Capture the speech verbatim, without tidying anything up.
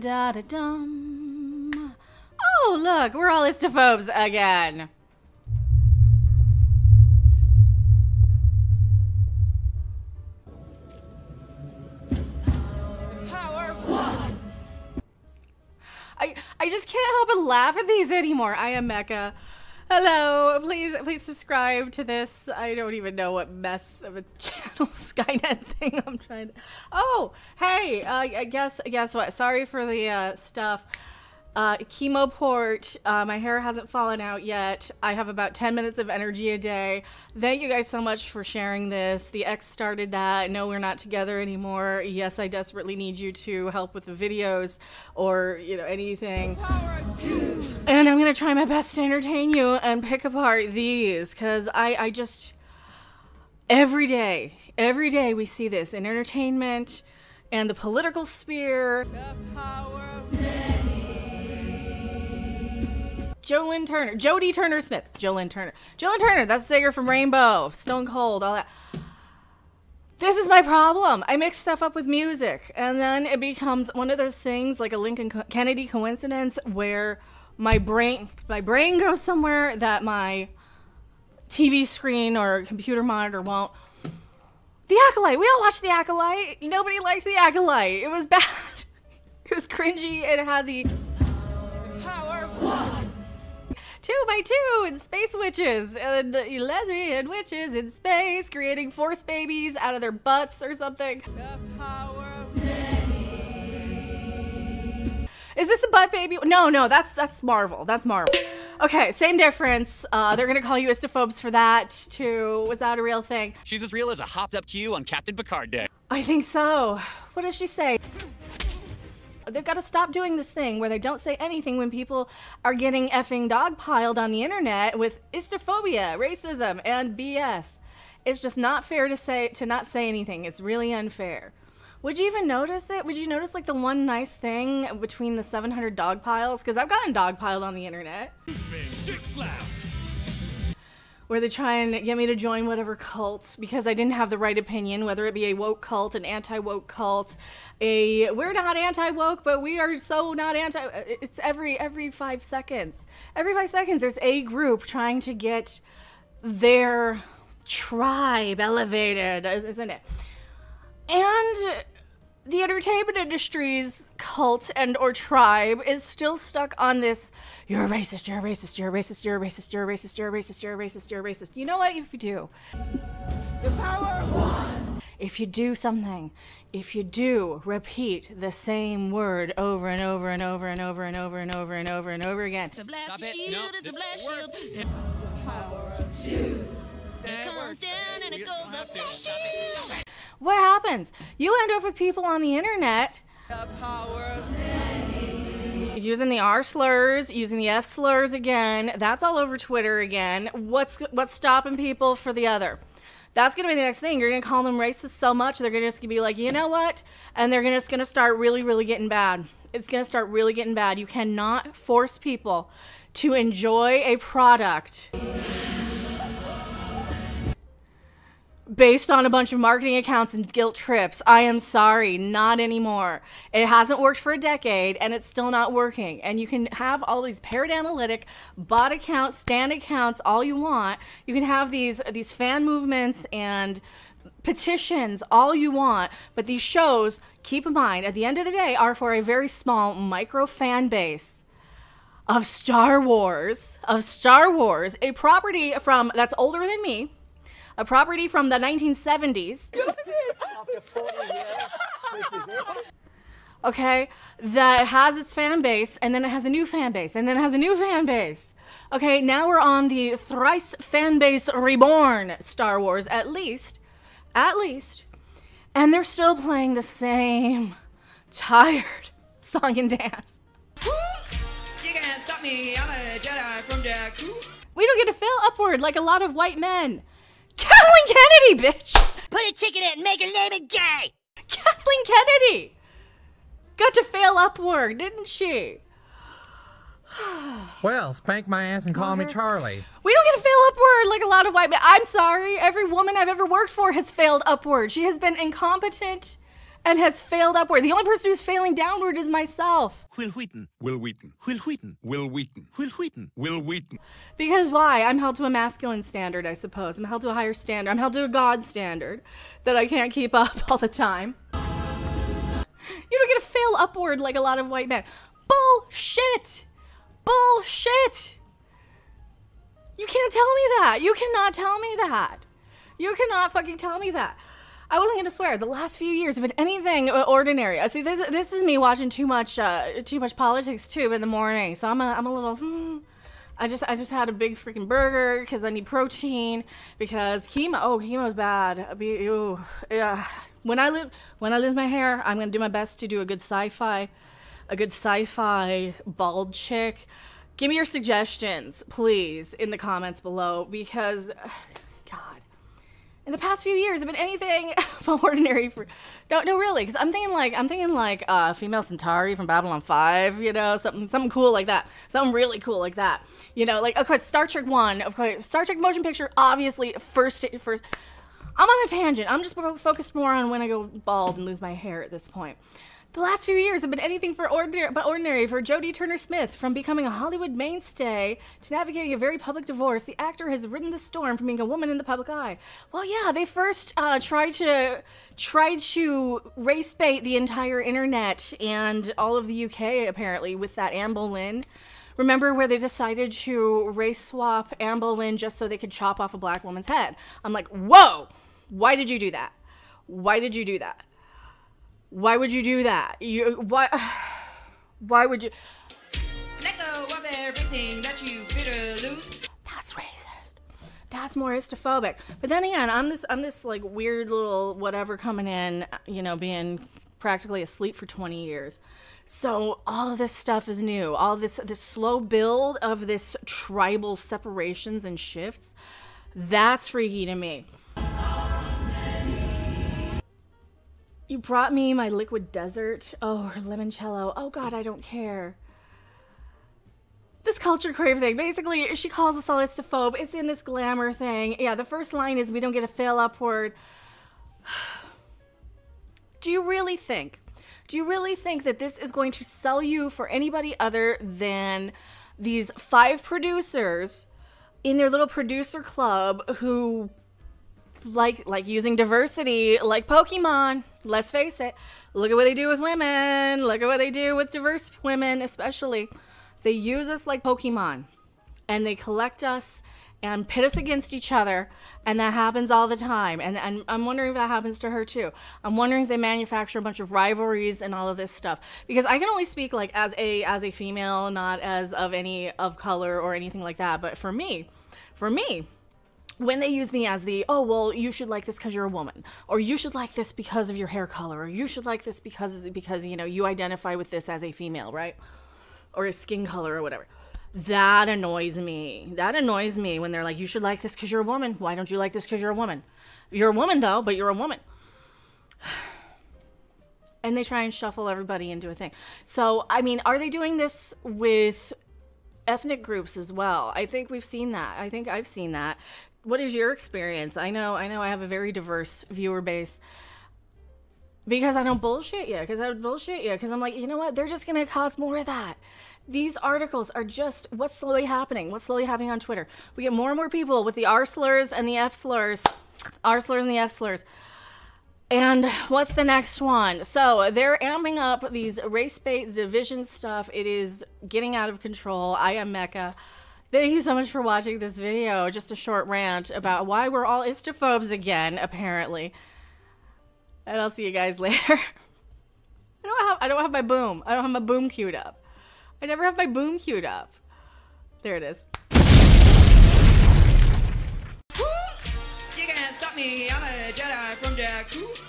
Da-da-dum. Oh, look, we're all istophobes again. Power one. I I just can't help but laugh at these anymore. I am Mecca. Hello, please, please subscribe to this. I don't even know what mess of a channel Skynet thing I'm trying to. Oh, hey, uh, I guess, guess what? Sorry for the uh, stuff. Uh, chemo port. Uh, my hair hasn't fallen out yet. I have about ten minutes of energy a day. Thank you guys so much for sharing this. The ex started that. No, we're not together anymore. Yes, I desperately need you to help with the videos or, you know, anything. And I'm gonna try my best to entertain you and pick apart these, because I, I just, every day, every day we see this in entertainment and the political sphere. The power of Jolyn Turner, Jodie Turner-Smith, Jolyn Turner, Jolyn Turner, that's the singer from Rainbow, Stone Cold, all that. This is my problem. I mix stuff up with music, and then it becomes one of those things like a Lincoln Kennedy coincidence where my brain, my brain goes somewhere that my T V screen or computer monitor won't. The Acolyte, we all watched The Acolyte. Nobody liked The Acolyte. It was bad. It was cringy. It had the power one. Two by two and space witches and lesbian witches in space creating force babies out of their butts or something. The power of baby. Is this a butt baby? No, no, that's that's Marvel. That's Marvel. Okay, same difference. Uh, they're gonna call you istophobes for that too. Was that a real thing? She's as real as a hopped up queue on Captain Picard Day. I think so. What does she say? They've got to stop doing this thing where they don't say anything when people are getting effing dogpiled on the internet with istophobia, racism, and B S. It's just not fair to say to not say anything. It's really unfair. Would you even notice it? Would you notice like the one nice thing between the seven hundred dogpiles? Because I've gotten dogpiled on the internet. Where they try and get me to join whatever cults because I didn't have the right opinion, whether it be a woke cult, an anti-woke cult, a we're not anti-woke, but we are so not anti. It's every every five seconds. Every five seconds, there's a group trying to get their tribe elevated, isn't it? And the entertainment industry's cult and or tribe is still stuck on this, you're a racist, you're a racist, you're a racist, you're a racist, you're a racist, you're a racist, you're a racist, you're a racist. You know what if you do? The power of one. If you do something, if you do repeat the same word over and over and over and over and over and over and over and over again. It's a blast shield, it's a blast shield. The power of two. It comes down and it goes up. Blast shield. What happens? You end up with people on the internet the power of using the R slurs, using the F slurs again. That's all over Twitter again. What's what's stopping people for the other? That's gonna be the next thing. You're gonna call them racist so much they're gonna just gonna be like, you know what? And they're gonna just gonna start really, really getting bad. It's gonna start really getting bad. You cannot force people to enjoy a product based on a bunch of marketing accounts and guilt trips. I am sorry, not anymore. It hasn't worked for a decade and it's still not working. And you can have all these parrot analytic, bot accounts, stan accounts, all you want. You can have these, these fan movements and petitions all you want, but these shows, keep in mind, at the end of the day are for a very small micro fan base. Of Star Wars, of Star Wars, a property from, that's older than me, a property from the nineteen seventies. After forty years, okay, that has its fan base, and then it has a new fan base, and then it has a new fan base. Okay, now we're on the thrice fan base reborn Star Wars, at least, at least, and they're still playing the same tired song and dance. Ooh, you can't stop me, I'm a Jedi from Jakku. We don't get to fail upward like a lot of white men. Kathleen Kennedy, bitch! Put a chicken in, make her name it gay! Kathleen Kennedy! Got to fail upward, didn't she? Well, spank my ass and call me Charlie. We don't get to fail upward like a lot of white men. I'm sorry, every woman I've ever worked for has failed upward. She has been incompetent and has failed upward. The only person who's failing downward is myself. Will Wheaton. Will Wheaton. Will Wheaton. Will Wheaton. Will Wheaton. Will Wheaton. Because why? I'm held to a masculine standard, I suppose. I'm held to a higher standard. I'm held to a God standard that I can't keep up all the time. You don't get to fail upward like a lot of white men. Bullshit! Bullshit! You can't tell me that. You cannot tell me that. You cannot fucking tell me that. I wasn't gonna swear. The last few years have been anything ordinary. I see this. This is me watching too much, uh, too much politics tube in the morning. So I'm a, I'm a little. Hmm. I just, I just had a big freaking burger because I need protein because chemo. Oh, chemo's bad. Be, ooh, yeah. When I lose, when I lose my hair, I'm gonna do my best to do a good sci-fi, a good sci-fi bald chick. Give me your suggestions, please, in the comments below because, God. In the past few years, I've been anything but ordinary for, no, no, really, because I'm thinking like, I'm thinking like uh, female Centauri from Babylon Five, you know, something, something cool like that, something really cool like that, you know, like, of course, Star Trek One, of course, Star Trek Motion Picture, obviously, first, first. I'm on a tangent. I'm just focused more on when I go bald and lose my hair at this point. The last few years have been anything for ordinary, but ordinary for Jodie Turner-Smith. From becoming a Hollywood mainstay to navigating a very public divorce, the actor has ridden the storm from being a woman in the public eye. Well, yeah, they first uh, tried to tried to race bait the entire internet and all of the U K apparently with that Anne Boleyn. Remember where they decided to race swap Anne Boleyn just so they could chop off a black woman's head? I'm like, whoa! Why did you do that? Why did you do that? Why would you do that? You why? Why would you? Let go of everything that you feel loose. That's racist. That's more histophobic. But then again, I'm this I'm this like weird little whatever coming in, you know, being practically asleep for twenty years. So all of this stuff is new. All this this slow build of this tribal separations and shifts. That's freaky to me. You brought me my liquid desert. Oh, or limoncello. Oh God, I don't care. This culture crave thing. Basically, she calls us all histophobe. It's in this glamour thing. Yeah, the first line is we don't get to fail upward. Do you really think, do you really think that this is going to sell you for anybody other than these five producers in their little producer club who like like using diversity like Pokemon? Let's face it, look at what they do with women, look at what they do with diverse women especially. They use us like Pokemon and they collect us and pit us against each other, and that happens all the time. And, and I'm wondering if that happens to her too. I'm wondering if they manufacture a bunch of rivalries and all of this stuff, because I can only speak like as a as a female, not as of any of color or anything like that. But for me, for me when they use me as the, oh, well, you should like this because you're a woman, or you should like this because of your hair color, or you should like this because, because you know, you identify with this as a female, right? Or a skin color or whatever. That annoys me. That annoys me when they're like, you should like this because you're a woman. Why don't you like this because you're a woman? You're a woman, though, but you're a woman. And they try and shuffle everybody into a thing. So, I mean, are they doing this with ethnic groups as well? I think we've seen that. I think I've seen that. What is your experience? I know, I know I have a very diverse viewer base because I don't bullshit you, because I would bullshit you, because I'm like, you know what? They're just going to cause more of that. These articles are just what's slowly happening. What's slowly happening on Twitter. We get more and more people with the R slurs and the F slurs, R slurs and the F slurs. And what's the next one? So they're amping up these race bait division stuff. It is getting out of control. I am Mecca. Thank you so much for watching this video. Just a short rant about why we're all histophobes again, apparently. And I'll see you guys later. I don't have I don't have my boom. I don't have my boom queued up. I never have my boom queued up. There it is. You can't stop me. I'm a Jedi from Jakku.